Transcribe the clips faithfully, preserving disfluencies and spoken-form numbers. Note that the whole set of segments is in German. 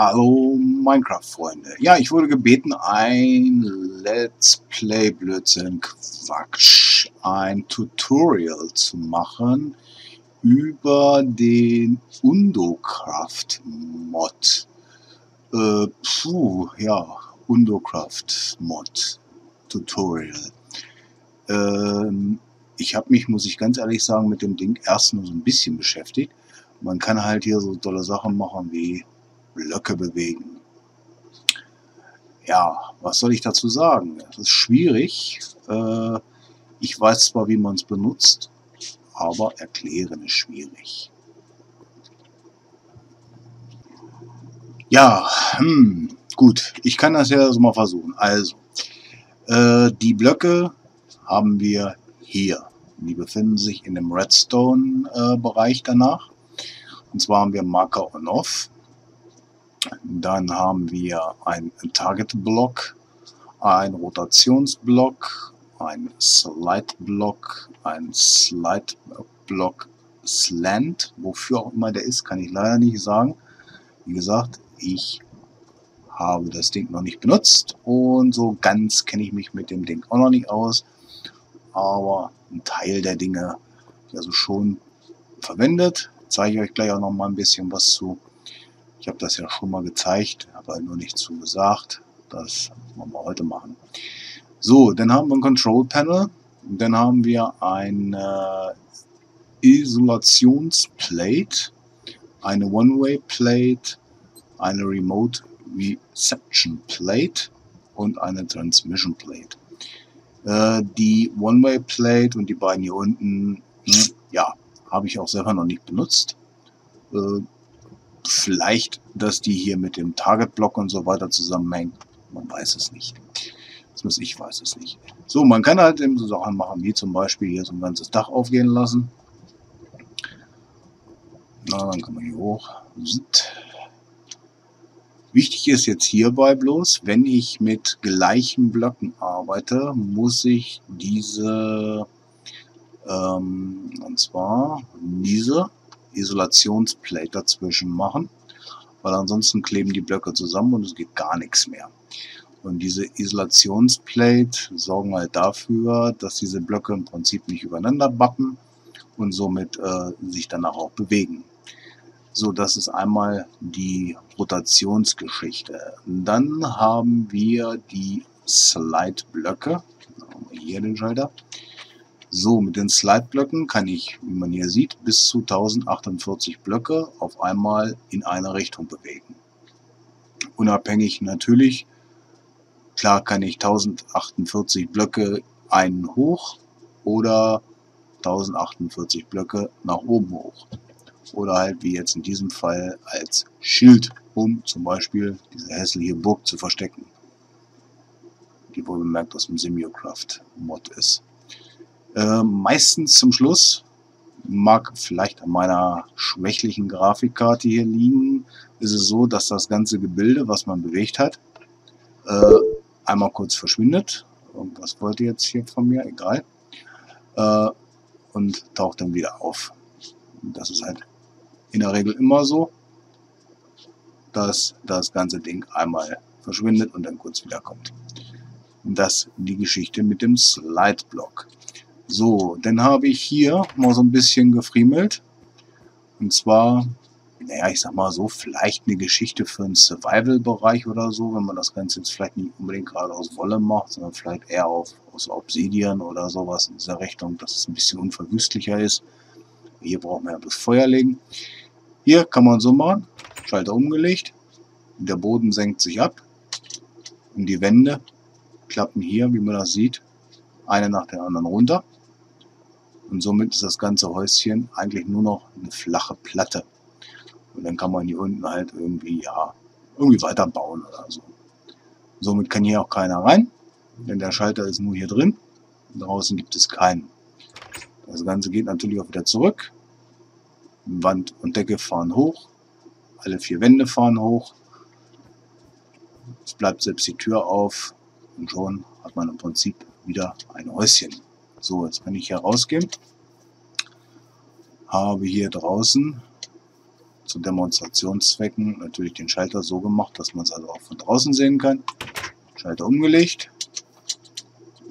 Hallo Minecraft-Freunde. Ja, ich wurde gebeten, ein Let's Play-Blödsinn, Quatsch, ein Tutorial zu machen über den UgoCraft-Mod. Äh, puh, ja, UgoCraft-Mod Tutorial. Ähm, ich habe mich, muss ich ganz ehrlich sagen, mit dem Ding erst nur so ein bisschen beschäftigt. Man kann halt hier so tolle Sachen machen wie Blöcke bewegen. Ja, was soll ich dazu sagen? Es ist schwierig. Äh, ich weiß zwar, wie man es benutzt, aber erklären ist schwierig. Ja, hm, gut. Ich kann das ja so mal versuchen. Also, äh, die Blöcke haben wir hier. Die befinden sich in dem Redstone-Bereich äh, danach. Und zwar haben wir Marker on-off. Dann haben wir einen Target Block, einen Rotationsblock, einen Slide Block, einen Slide Block Slant, wofür auch immer der ist, kann ich leider nicht sagen. Wie gesagt, ich habe das Ding noch nicht benutzt und so ganz kenne ich mich mit dem Ding auch noch nicht aus. Aber ein Teil der Dinge habe ich also schon verwendet. Zeige ich euch gleich auch noch mal ein bisschen was zu. Ich habe das ja schon mal gezeigt, aber nur nicht zu gesagt. Das wollen wir heute machen. So, dann haben wir ein Control Panel. Dann haben wir eine Isolationsplate, eine One-Way Plate, eine Remote Reception Plate und eine Transmission Plate. Äh, die One-Way Plate und die beiden hier unten, ja, habe ich auch selber noch nicht benutzt. Äh, Vielleicht, dass die hier mit dem Target Block und so weiter zusammenhängen. Man weiß es nicht. Zumindest ich weiß es nicht. So, man kann halt eben so Sachen machen, wie zum Beispiel hier so ein ganzes Dach aufgehen lassen. Na, dann kann man hier hoch. Wichtig ist jetzt hierbei bloß, wenn ich mit gleichen Blöcken arbeite, muss ich diese, ähm, und zwar diese Isolationsplate dazwischen machen, weil ansonsten kleben die Blöcke zusammen und es geht gar nichts mehr. Und diese Isolationsplate sorgen halt dafür, dass diese Blöcke im Prinzip nicht übereinander bappen und somit äh, sich danach auch bewegen. So, das ist einmal die Rotationsgeschichte. Dann haben wir die Slide-Blöcke. Hier den Schalter. So, mit den Slide-Blöcken kann ich, wie man hier sieht, bis zu tausend achtundvierzig Blöcke auf einmal in eine Richtung bewegen. Unabhängig natürlich, klar kann ich tausend achtundvierzig Blöcke einen hoch oder tausend achtundvierzig Blöcke nach oben hoch. Oder halt wie jetzt in diesem Fall als Schild, um zum Beispiel diese hässliche Burg zu verstecken. Die wohl bemerkt aus dem Simiocraft-Mod ist. Äh, meistens zum Schluss, mag vielleicht an meiner schwächlichen Grafikkarte hier liegen, ist es so, dass das ganze Gebilde, was man bewegt hat, äh, einmal kurz verschwindet. Irgendwas wollte jetzt hier von mir, egal. Äh, und taucht dann wieder auf. Und das ist halt in der Regel immer so, dass das ganze Ding einmal verschwindet und dann kurz wiederkommt. Und das die Geschichte mit dem Slide-Block. So, dann habe ich hier mal so ein bisschen gefriemelt. Und zwar, naja, ich sag mal so, vielleicht eine Geschichte für einen Survival-Bereich oder so, wenn man das Ganze jetzt vielleicht nicht unbedingt gerade aus Wolle macht, sondern vielleicht eher auf, aus Obsidian oder sowas in dieser Richtung, dass es ein bisschen unverwüstlicher ist. Hier braucht man ja bloß Feuer legen. Hier kann man so machen, Schalter umgelegt, der Boden senkt sich ab und die Wände klappen hier, wie man das sieht, eine nach der anderen runter. Und somit ist das ganze Häuschen eigentlich nur noch eine flache Platte. Und dann kann man hier unten halt irgendwie, ja, irgendwie weiterbauen oder so. Somit kann hier auch keiner rein, denn der Schalter ist nur hier drin. Draußen gibt es keinen. Das Ganze geht natürlich auch wieder zurück. Wand und Decke fahren hoch. Alle vier Wände fahren hoch. Es bleibt selbst die Tür auf. Und schon hat man im Prinzip wieder ein Häuschen. So, jetzt kann ich hier rausgehen. Habe hier draußen zu Demonstrationszwecken natürlich den Schalter so gemacht, dass man es also auch von draußen sehen kann. Schalter umgelegt.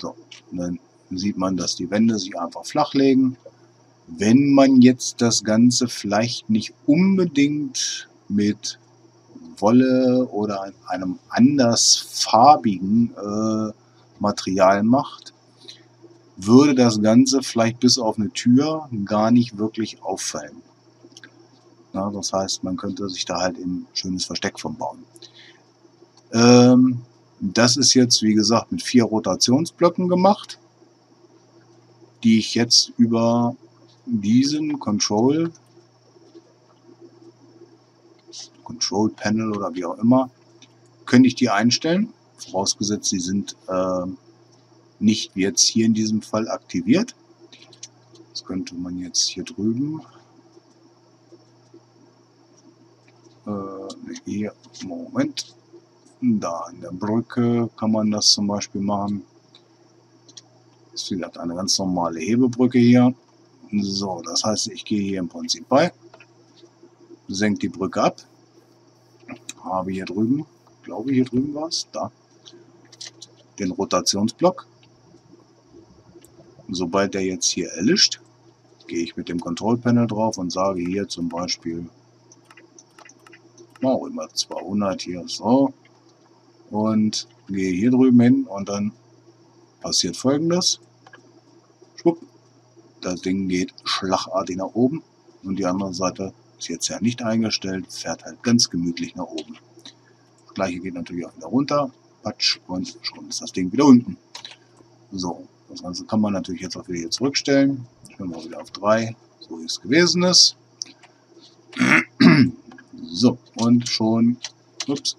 So, und dann sieht man, dass die Wände sich einfach flach legen. Wenn man jetzt das Ganze vielleicht nicht unbedingt mit Wolle oder einem andersfarbigen äh, Material macht, würde das Ganze vielleicht bis auf eine Tür gar nicht wirklich auffallen. Na, das heißt, man könnte sich da halt eben ein schönes Versteck von bauen. Ähm, das ist jetzt, wie gesagt, mit vier Rotationsblöcken gemacht, die ich jetzt über diesen Control Control Panel oder wie auch immer, könnte ich die einstellen, vorausgesetzt sie sind äh, nicht wie jetzt hier in diesem Fall aktiviert. Das könnte man jetzt hier drüben äh, hier, Moment, da an der Brücke kann man das zum Beispiel machen. Das ist vielleicht eine ganz normale Hebebrücke hier. So, das heißt, ich gehe hier im Prinzip bei, senke die Brücke ab, habe hier drüben, glaube hier drüben war es, da, den Rotationsblock. Und sobald der jetzt hier erlischt, gehe ich mit dem Control Panel drauf und sage hier zum Beispiel, auch immer zweihundert hier, so, und gehe hier drüben hin und dann passiert Folgendes. Schwupp. Das Ding geht schlagartig nach oben und die andere Seite ist jetzt ja nicht eingestellt, fährt halt ganz gemütlich nach oben. Das gleiche geht natürlich auch wieder runter, patsch, und schon ist das Ding wieder unten. So, das Ganze kann man natürlich jetzt auch wieder hier zurückstellen. Ich bin mal wieder auf drei, so wie es gewesen ist. So, und schon, ups,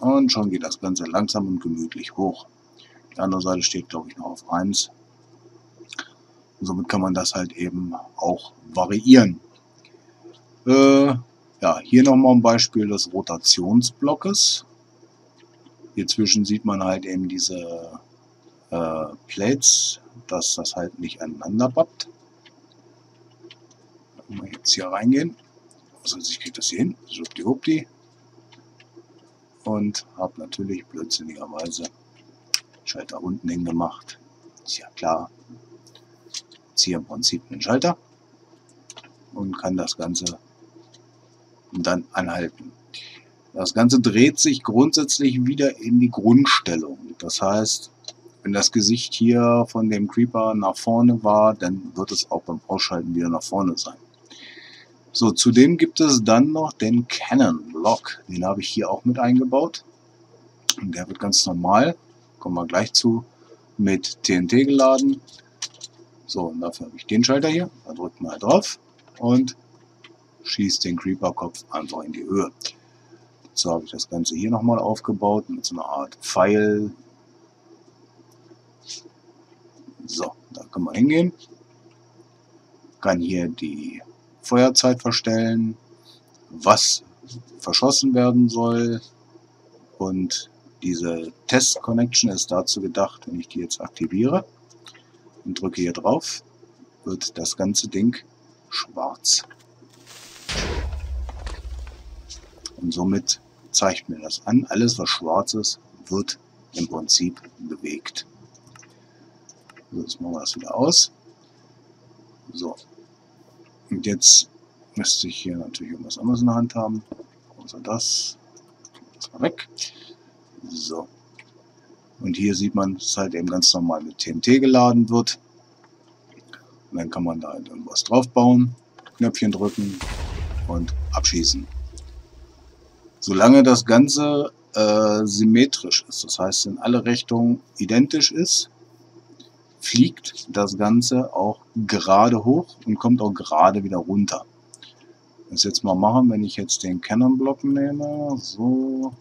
und schon geht das Ganze langsam und gemütlich hoch. Die andere Seite steht, glaube ich, noch auf eins. Und somit kann man das halt eben auch variieren. Äh, ja, hier nochmal ein Beispiel des Rotationsblockes. Hier zwischen sieht man halt eben diese äh, Plates, dass das halt nicht aneinander bappt. Wenn wir jetzt hier reingehen, also ich kriege das hier hin, schwuppdiwuppdi. Und habe natürlich blödsinnigerweise Schalter unten hingemacht. Ist ja klar. Hier im Prinzip einen Schalter und kann das Ganze dann anhalten. Das Ganze dreht sich grundsätzlich wieder in die Grundstellung. Das heißt, wenn das Gesicht hier von dem Creeper nach vorne war, dann wird es auch beim Ausschalten wieder nach vorne sein. So, zudem gibt es dann noch den Cannon Block. Den habe ich hier auch mit eingebaut. Und der wird ganz normal, kommen wir gleich zu, mit T N T geladen. So, und dafür habe ich den Schalter hier. Da drückt man halt drauf und schießt den Creeper-Kopf einfach in die Höhe. So habe ich das Ganze hier nochmal aufgebaut mit so einer Art Pfeil. So, da kann man hingehen. Kann hier die Feuerzeit verstellen, was verschossen werden soll. Und diese Test-Connection ist dazu gedacht, wenn ich die jetzt aktiviere und drücke hier drauf, wird das ganze Ding schwarz. Und somit zeigt mir das an, alles was schwarz ist, wird im Prinzip bewegt. So, jetzt machen wir das wieder aus. So. Und jetzt müsste ich hier natürlich irgendwas anderes in der Hand haben. Außer das. Das war weg. So. Und hier sieht man, dass es halt eben ganz normal mit T N T geladen wird. Und dann kann man da halt irgendwas drauf bauen, Knöpfchen drücken und abschießen. Solange das Ganze äh, symmetrisch ist, das heißt in alle Richtungen identisch ist, fliegt das Ganze auch gerade hoch und kommt auch gerade wieder runter. Das jetzt mal machen, wenn ich jetzt den Cannon-Block nehme, so,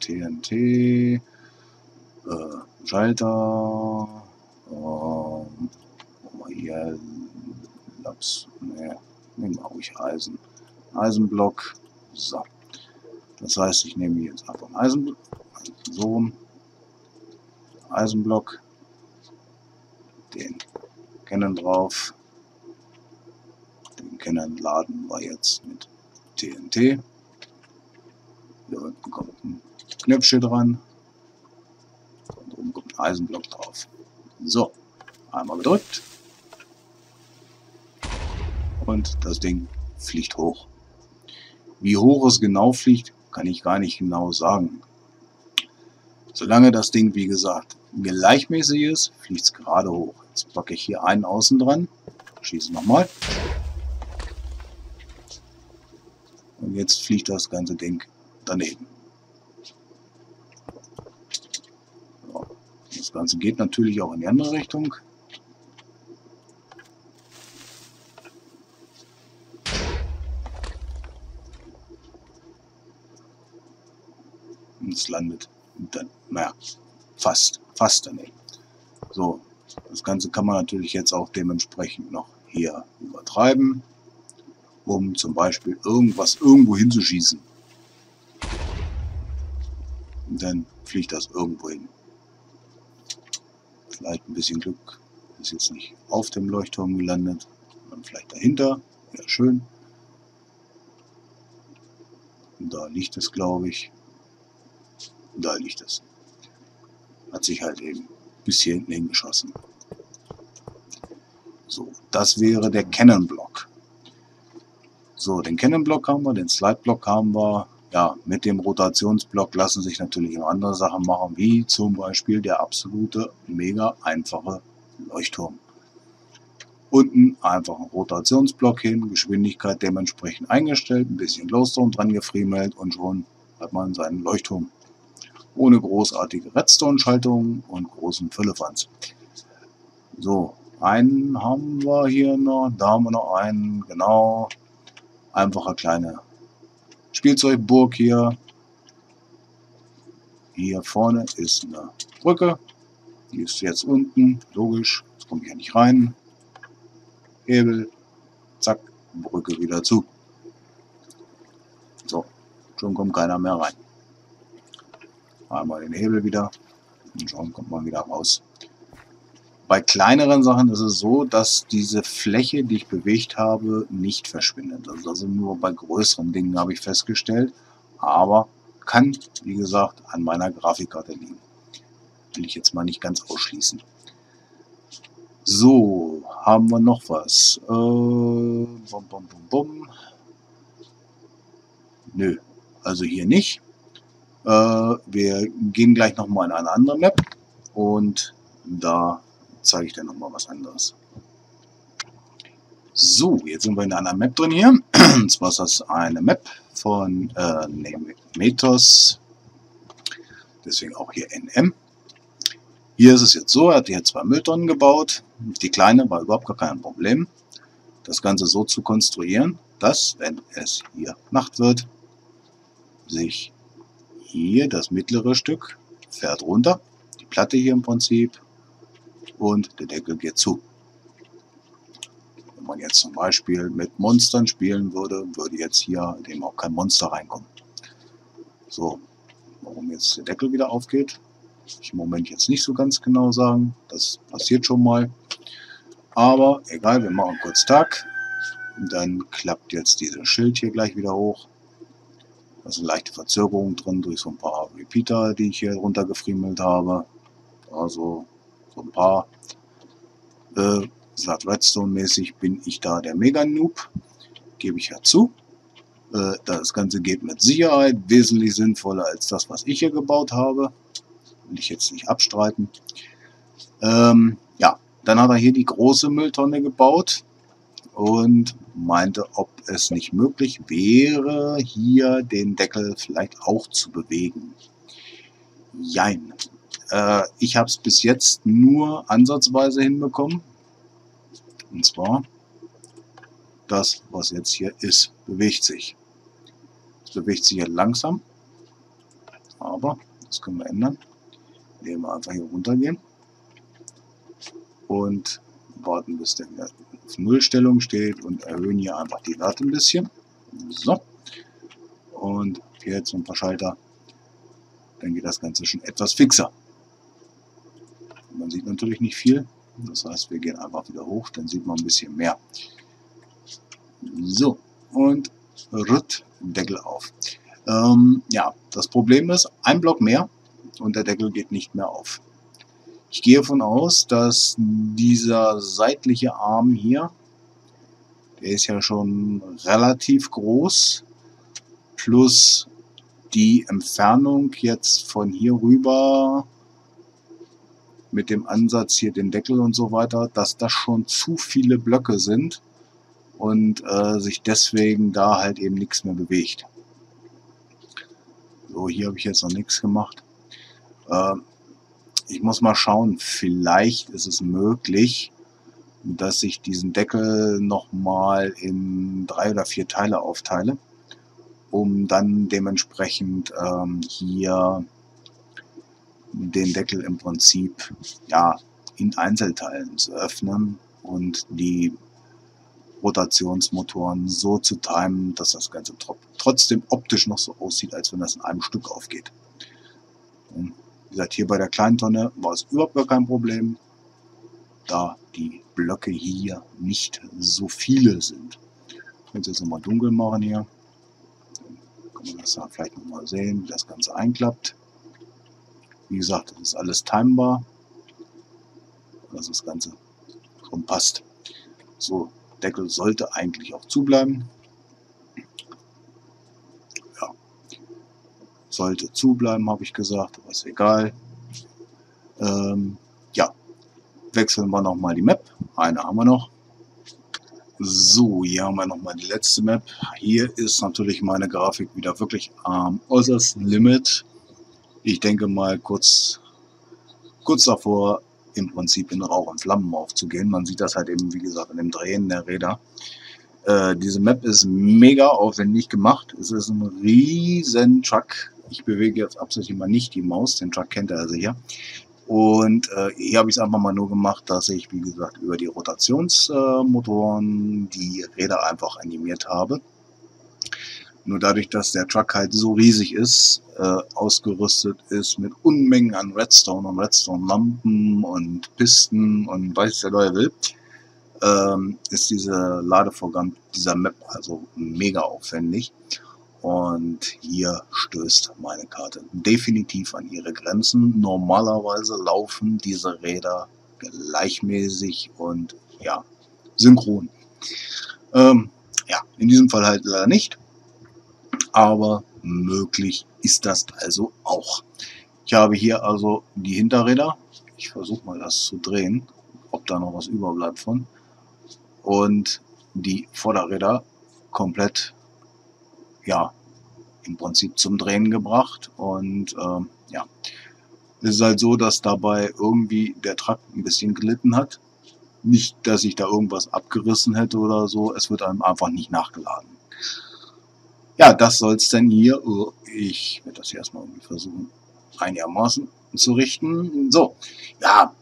T N T, Äh, Schalter, ähm, hier, Laps, ne, nehmen wir ruhig Eisen, Eisenblock, so. Das heißt, ich nehme jetzt einfach einen Eisenblock, so, Eisenblock, den Cannon drauf, den Cannon laden wir jetzt mit T N T. Hier unten kommt ein Knöpfchen dran. Und oben kommt ein Eisenblock drauf. So, einmal gedrückt. Und das Ding fliegt hoch. Wie hoch es genau fliegt, kann ich gar nicht genau sagen. Solange das Ding, wie gesagt, gleichmäßig ist, fliegt es gerade hoch. Jetzt packe ich hier einen außen dran, schieße nochmal. Und jetzt fliegt das ganze Ding daneben. So. Das Ganze geht natürlich auch in die andere Richtung. Und es landet dann, naja, fast, fast daneben. So, das Ganze kann man natürlich jetzt auch dementsprechend noch hier übertreiben, um zum Beispiel irgendwas irgendwo hinzuschießen. Und dann fliegt das irgendwo hin. Vielleicht ein bisschen Glück, ist jetzt nicht auf dem Leuchtturm gelandet, sondern vielleicht dahinter, wäre schön. Und da liegt es, glaube ich. Und da liegt es. Hat sich halt eben bis hier hinten hingeschossen. So, das wäre der Cannon Block. So, den Cannon Block haben wir, den Slide Block haben wir. Ja, mit dem Rotationsblock lassen sich natürlich noch andere Sachen machen, wie zum Beispiel der absolute, mega einfache Leuchtturm. Unten einfach einen Rotationsblock hin, Geschwindigkeit dementsprechend eingestellt, ein bisschen Glowstone dran gefriemelt und schon hat man seinen Leuchtturm. Ohne großartige Redstone-Schaltungen und großen Füllefanz. So, einen haben wir hier noch. Da haben wir noch einen, genau. Einfacher kleine Spielzeugburg hier. Hier vorne ist eine Brücke. Die ist jetzt unten, logisch. Jetzt komme ich ja nicht rein. Hebel, zack, Brücke wieder zu. So, schon kommt keiner mehr rein. Einmal den Hebel wieder und schon kommt man wieder raus. Bei kleineren Sachen ist es so, dass diese Fläche, die ich bewegt habe, nicht verschwindet. Also nur bei größeren Dingen habe ich festgestellt, aber kann, wie gesagt, an meiner Grafikkarte liegen. Will ich jetzt mal nicht ganz ausschließen. So, haben wir noch was? Äh, bum, bum, bum, bum. Nö, also hier nicht. Wir gehen gleich nochmal in eine andere Map und da zeige ich dann nochmal was anderes. So, jetzt sind wir in einer Map drin hier. Und zwar ist das eine Map von äh, Nemetos. Deswegen auch hier N M. Hier ist es jetzt so, er hat hier zwei Mülltonnen gebaut. Die kleine war überhaupt gar kein Problem. Das Ganze so zu konstruieren, dass, wenn es hier Nacht wird, sich hier das mittlere Stück fährt runter, die Platte hier im Prinzip, und der Deckel geht zu. Wenn man jetzt zum Beispiel mit Monstern spielen würde, würde jetzt hier eben auch kein Monster reinkommen. So, warum jetzt der Deckel wieder aufgeht, kann ich im Moment jetzt nicht so ganz genau sagen. Das passiert schon mal. Aber egal, wir machen kurz Tag. Und dann klappt jetzt dieses Schild hier gleich wieder hoch. Da ist eine leichte Verzögerung drin durch so ein paar Repeater, die ich hier runtergefriemelt habe. Also so ein paar. Äh, Sagt Redstone-mäßig bin ich da der Mega-Noob. Gebe ich ja zu. Äh, das Ganze geht mit Sicherheit wesentlich sinnvoller als das, was ich hier gebaut habe. Will ich jetzt nicht abstreiten. Ähm, ja, dann hat er hier die große Mülltonne gebaut. Und meinte, ob es nicht möglich wäre, hier den Deckel vielleicht auch zu bewegen. Jein. Äh, ich habe es bis jetzt nur ansatzweise hinbekommen. Und zwar, das, was jetzt hier ist, bewegt sich. Es bewegt sich ja langsam. Aber das können wir ändern. Indem wir einfach hier runtergehen. Und warten, bis der wieder auf Nullstellung steht und erhöhen hier einfach die Werte ein bisschen. So. Und hier jetzt ein paar Schalter. Dann geht das Ganze schon etwas fixer. Man sieht natürlich nicht viel. Das heißt, wir gehen einfach wieder hoch, dann sieht man ein bisschen mehr. So. Und rütt Deckel auf. Ähm, ja, das Problem ist, ein Block mehr und der Deckel geht nicht mehr auf. Ich gehe davon aus, dass dieser seitliche Arm hier, der ist ja schon relativ groß, plus die Entfernung jetzt von hier rüber mit dem Ansatz hier den Deckel und so weiter, dass das schon zu viele Blöcke sind und äh, sich deswegen da halt eben nichts mehr bewegt. So, hier habe ich jetzt noch nichts gemacht. Äh, ich muss mal schauen, vielleicht ist es möglich, dass ich diesen Deckel nochmal in drei oder vier Teile aufteile, um dann dementsprechend ähm, hier den Deckel im Prinzip ja in Einzelteilen zu öffnen und die Rotationsmotoren so zu timen, dass das Ganze trotzdem optisch noch so aussieht, als wenn das in einem Stück aufgeht. Und wie gesagt, hier bei der kleinen Tonne war es überhaupt gar kein Problem, da die Blöcke hier nicht so viele sind. Ich kann es jetzt nochmal dunkel machen hier. Kann man das da vielleicht nochmal sehen, wie das Ganze einklappt. Wie gesagt, das ist alles timebar, dass das Ganze schon passt. So, Deckel sollte eigentlich auch zubleiben. Ja, sollte zubleiben, habe ich gesagt, aber ist egal. Ähm, ja, wechseln wir nochmal die Map. Eine haben wir noch. So, hier haben wir nochmal die letzte Map. Hier ist natürlich meine Grafik wieder wirklich am äußersten Limit. Ich denke mal kurz, kurz davor, im Prinzip in Rauch und Flammen aufzugehen. Man sieht das halt eben, wie gesagt, in dem Drehen der Räder. Äh, diese Map ist mega aufwendig gemacht. Es ist ein riesen Truck. Ich bewege jetzt absolut mal nicht die Maus. Den Truck kennt er also hier. Und äh, hier habe ich es einfach mal nur gemacht, dass ich, wie gesagt, über die Rotationsmotoren äh, die Räder einfach animiert habe. Nur dadurch, dass der Truck halt so riesig ist, äh, ausgerüstet ist mit Unmengen an Redstone und Redstone-Lampen und Pisten und weiß der Neue will, ähm, ist dieser Ladevorgang dieser Map also mega aufwendig. Und hier stößt meine Karte definitiv an ihre Grenzen. Normalerweise laufen diese Räder gleichmäßig und ja, synchron. Ähm, ja, in diesem Fall halt leider nicht. Aber möglich ist das also auch. Ich habe hier also die Hinterräder. Ich versuche mal das zu drehen, ob da noch was überbleibt von. Und die Vorderräder komplett, ja, im Prinzip zum Drehen gebracht. Und ähm, ja, es ist halt so, dass dabei irgendwie der Truck ein bisschen gelitten hat. Nicht, dass ich da irgendwas abgerissen hätte oder so. Es wird einem einfach nicht nachgeladen. Ja, das soll es denn hier. Oh, ich werde das hier erstmal irgendwie versuchen, einigermaßen zu richten. So, ja,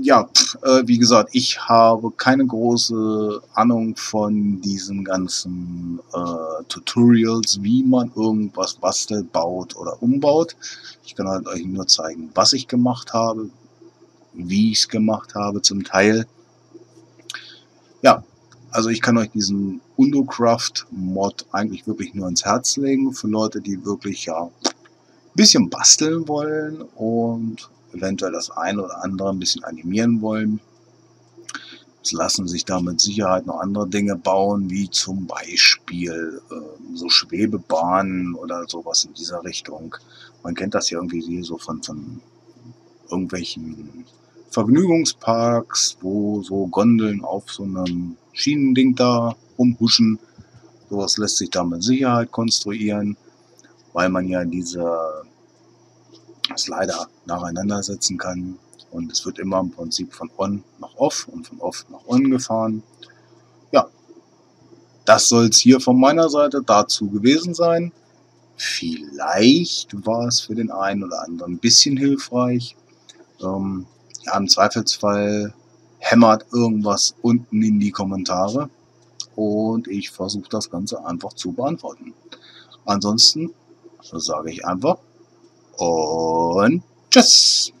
ja pf, äh, wie gesagt, ich habe keine große Ahnung von diesen ganzen äh, Tutorials, wie man irgendwas bastelt, baut oder umbaut. Ich kann halt euch nur zeigen, was ich gemacht habe, wie ich es gemacht habe zum Teil. Ja. Also ich kann euch diesen UgoCraft-Mod eigentlich wirklich nur ins Herz legen für Leute, die wirklich ja ein bisschen basteln wollen und eventuell das eine oder andere ein bisschen animieren wollen. Es lassen sich da mit Sicherheit noch andere Dinge bauen, wie zum Beispiel äh, so Schwebebahnen oder sowas in dieser Richtung. Man kennt das ja irgendwie so von, von irgendwelchen Vergnügungsparks, wo so Gondeln auf so einem Schienending da rumhuschen. Sowas lässt sich da mit Sicherheit konstruieren, weil man ja diese Slider nacheinander setzen kann. Und es wird immer im Prinzip von on nach off und von off nach on gefahren. Ja, das soll es hier von meiner Seite dazu gewesen sein. Vielleicht war es für den einen oder anderen ein bisschen hilfreich. Ähm, Ja, im Zweifelsfall hämmert irgendwas unten in die Kommentare und ich versuche das Ganze einfach zu beantworten. Ansonsten sage ich einfach und tschüss!